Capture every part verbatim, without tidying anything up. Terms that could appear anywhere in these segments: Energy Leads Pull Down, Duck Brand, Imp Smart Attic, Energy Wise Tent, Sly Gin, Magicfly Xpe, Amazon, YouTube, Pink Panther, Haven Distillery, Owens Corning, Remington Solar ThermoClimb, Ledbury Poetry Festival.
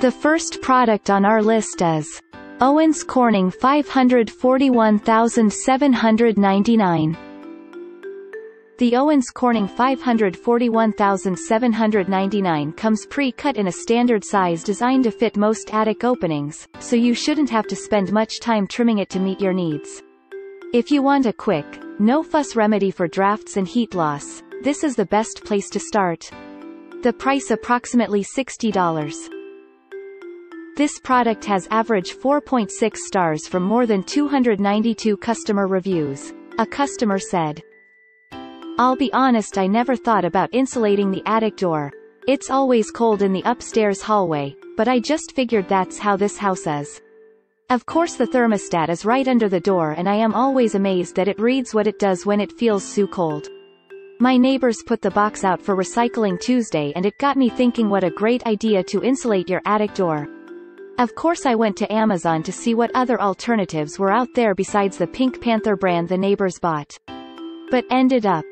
The first product on our list is Owens Corning five forty-one thousand seven hundred ninety-nine. The Owens Corning five forty-one thousand seven hundred ninety-nine comes pre-cut in a standard size designed to fit most attic openings, so you shouldn't have to spend much time trimming it to meet your needs. If you want a quick, no-fuss remedy for drafts and heat loss, this is the best place to start. The price approximately sixty dollars. This product has average four point six stars from more than two hundred ninety-two customer reviews. A customer said, "I'll be honest, I never thought about insulating the attic door. It's always cold in the upstairs hallway, but I just figured that's how this house is. Of course the thermostat is right under the door and I am always amazed that it reads what it does when it feels so cold. My neighbors put the box out for recycling Tuesday and it got me thinking what a great idea to insulate your attic door. Of course I went to Amazon to see what other alternatives were out there besides the Pink Panther brand the neighbors bought. But ended up."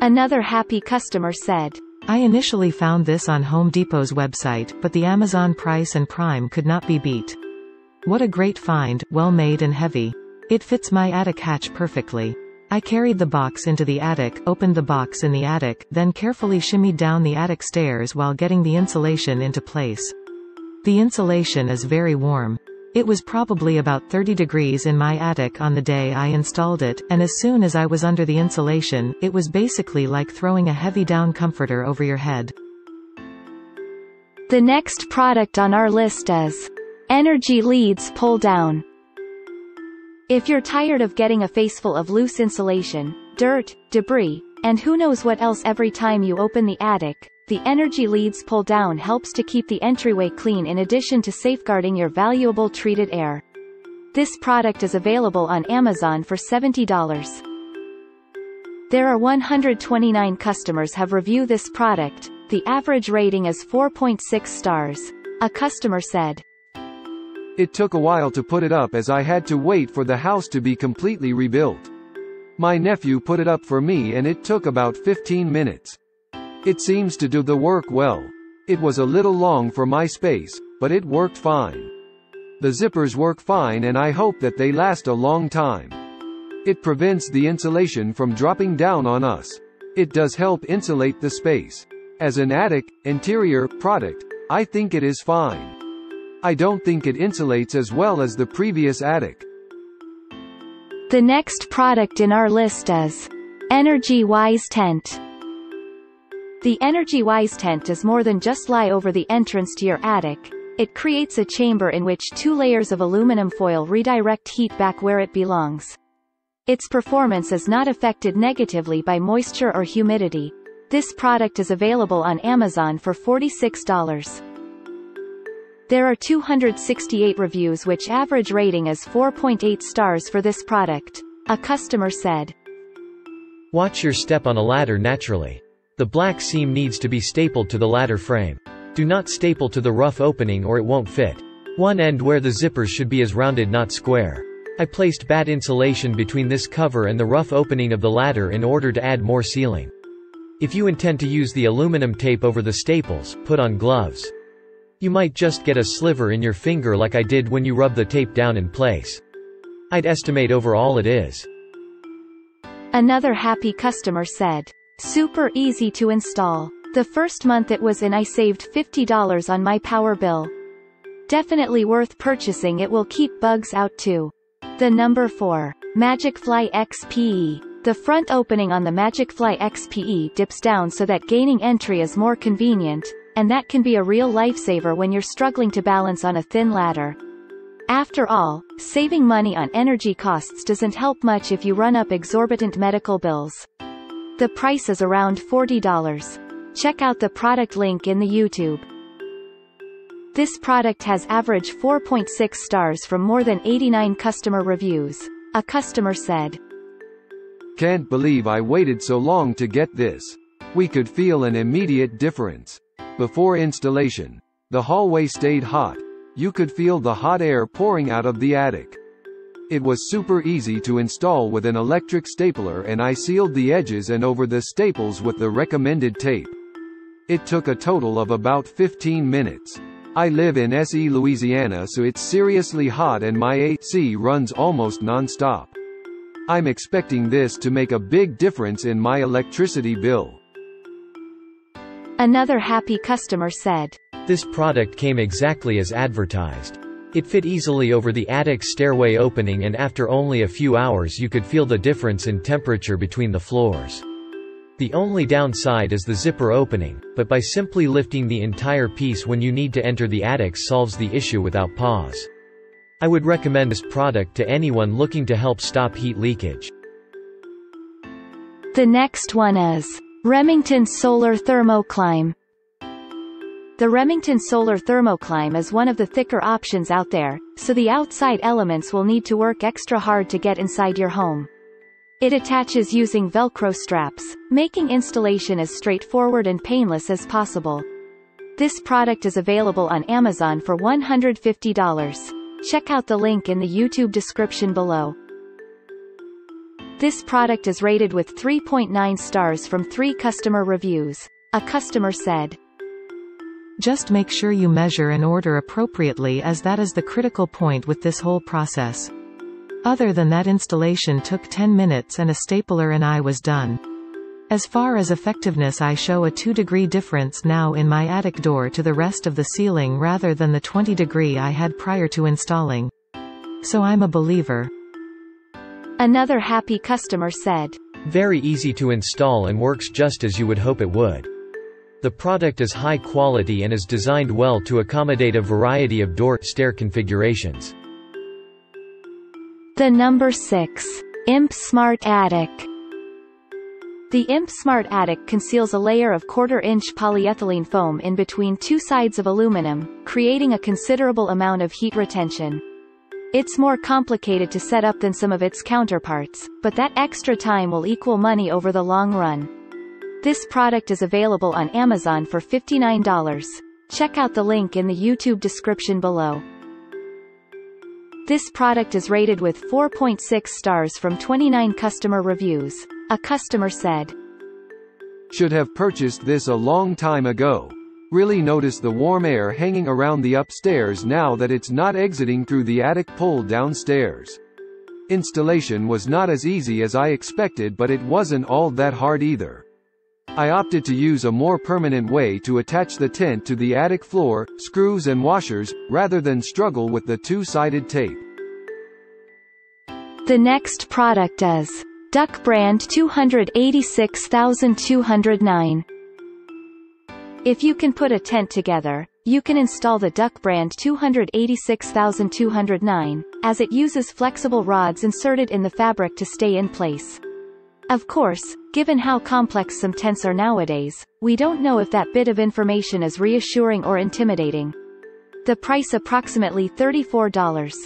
Another happy customer said, "I initially found this on Home Depot's website, but the Amazon price and Prime could not be beat. What a great find, well made and heavy. It fits my attic hatch perfectly. I carried the box into the attic, opened the box in the attic, then carefully shimmied down the attic stairs while getting the insulation into place. The insulation is very warm. It was probably about thirty degrees in my attic on the day I installed it, and as soon as I was under the insulation, it was basically like throwing a heavy down comforter over your head." The next product on our list is Energy Leads Pull Down. If you're tired of getting a faceful of loose insulation, dirt, debris, and who knows what else every time you open the attic, the Energy Leads Pull Down helps to keep the entryway clean in addition to safeguarding your valuable treated air. This product is available on Amazon for seventy dollars. There are one hundred twenty-nine customers have reviewed this product. The average rating is four point six stars. A customer said, "It took a while to put it up as I had to wait for the house to be completely rebuilt. My nephew put it up for me and it took about fifteen minutes. It seems to do the work well. It was a little long for my space, but it worked fine. The zippers work fine and I hope that they last a long time. It prevents the insulation from dropping down on us. It does help insulate the space. As an attic, interior, product, I think it is fine. I don't think it insulates as well as the previous attic." The next product in our list is Energy Wise Tent. The Energy Wise Tent does more than just lie over the entrance to your attic. It creates a chamber in which two layers of aluminum foil redirect heat back where it belongs. Its performance is not affected negatively by moisture or humidity. This product is available on Amazon for forty-six dollars. There are two hundred sixty-eight reviews which average rating is four point eight stars for this product. A customer said, "Watch your step on a ladder naturally. The black seam needs to be stapled to the ladder frame. Do not staple to the rough opening or it won't fit. One end where the zippers should be is rounded, not square. I placed bat insulation between this cover and the rough opening of the ladder in order to add more sealing. If you intend to use the aluminum tape over the staples, put on gloves. You might just get a sliver in your finger like I did when you rub the tape down in place. I'd estimate overall it is." Another happy customer said, "Super easy to install. The first month it was in I saved fifty dollars on my power bill. Definitely worth purchasing, it will keep bugs out too." The number four, Magicfly Xpe. The front opening on the Magicfly Xpe dips down so that gaining entry is more convenient, and that can be a real lifesaver when you're struggling to balance on a thin ladder. After all, saving money on energy costs doesn't help much if you run up exorbitant medical bills. The price is around forty dollars. Check out the product link in the YouTube. This product has average four point six stars from more than eighty-nine customer reviews. A customer said, "Can't believe I waited so long to get this. We could feel an immediate difference. Before installation, the hallway stayed hot. You could feel the hot air pouring out of the attic. It was super easy to install with an electric stapler and I sealed the edges and over the staples with the recommended tape. It took a total of about fifteen minutes. I live in S E Louisiana, so it's seriously hot and my A C runs almost non-stop. I'm expecting this to make a big difference in my electricity bill." Another happy customer said, "This product came exactly as advertised. It fit easily over the attic stairway opening, and after only a few hours you could feel the difference in temperature between the floors. The only downside is the zipper opening, but by simply lifting the entire piece when you need to enter the attic solves the issue without pause. I would recommend this product to anyone looking to help stop heat leakage." The next one is Remington Solar ThermoClimb. The Remington Solar ThermoClimb is one of the thicker options out there, so the outside elements will need to work extra hard to get inside your home. It attaches using Velcro straps, making installation as straightforward and painless as possible. This product is available on Amazon for one hundred fifty dollars. Check out the link in the YouTube description below. This product is rated with three point nine stars from three customer reviews. A customer said, "Just make sure you measure and order appropriately, as that is the critical point with this whole process. Other than that, installation took ten minutes and a stapler and I was done. As far as effectiveness, I show a two degree difference now in my attic door to the rest of the ceiling rather than the twenty degree I had prior to installing. So I'm a believer." Another happy customer said, "Very easy to install and works just as you would hope it would. The product is high quality and is designed well to accommodate a variety of door-stair configurations." The number six. Imp Smart Attic. The Imp Smart Attic conceals a layer of quarter inch polyethylene foam in between two sides of aluminum, creating a considerable amount of heat retention. It's more complicated to set up than some of its counterparts, but that extra time will equal money over the long run. This product is available on Amazon for fifty-nine dollars. Check out the link in the YouTube description below. This product is rated with four point six stars from twenty-nine customer reviews. A customer said, "Should have purchased this a long time ago. Really notice the warm air hanging around the upstairs now that it's not exiting through the attic pull downstairs. Installation was not as easy as I expected, but it wasn't all that hard either. I opted to use a more permanent way to attach the tent to the attic floor, screws and washers, rather than struggle with the two-sided tape." The next product is Duck Brand two eight six two zero nine. If you can put a tent together, you can install the Duck Brand two eight six two zero nine, as it uses flexible rods inserted in the fabric to stay in place. Of course, given how complex some tents are nowadays, we don't know if that bit of information is reassuring or intimidating. The price approximately thirty-four dollars.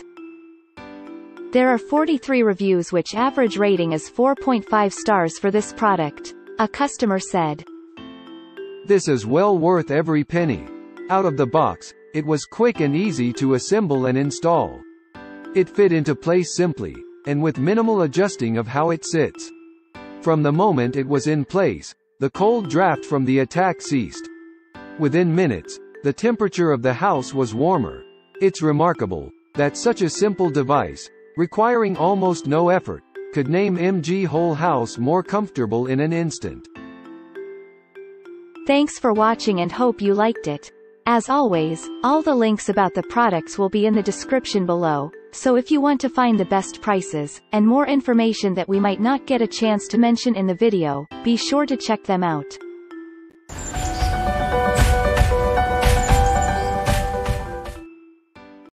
There are forty-three reviews, which average rating is four point five stars for this product. A customer said, "This is well worth every penny. Out of the box, it was quick and easy to assemble and install. It fit into place simply, and with minimal adjusting of how it sits. From the moment it was in place, the cold draft from the attack ceased. Within minutes, the temperature of the house was warmer. It's remarkable that such a simple device, requiring almost no effort, could name M G whole house more comfortable in an instant." Thanks for watching and hope you liked it. As always, all the links about the products will be in the description below, so if you want to find the best prices, and more information that we might not get a chance to mention in the video, be sure to check them out.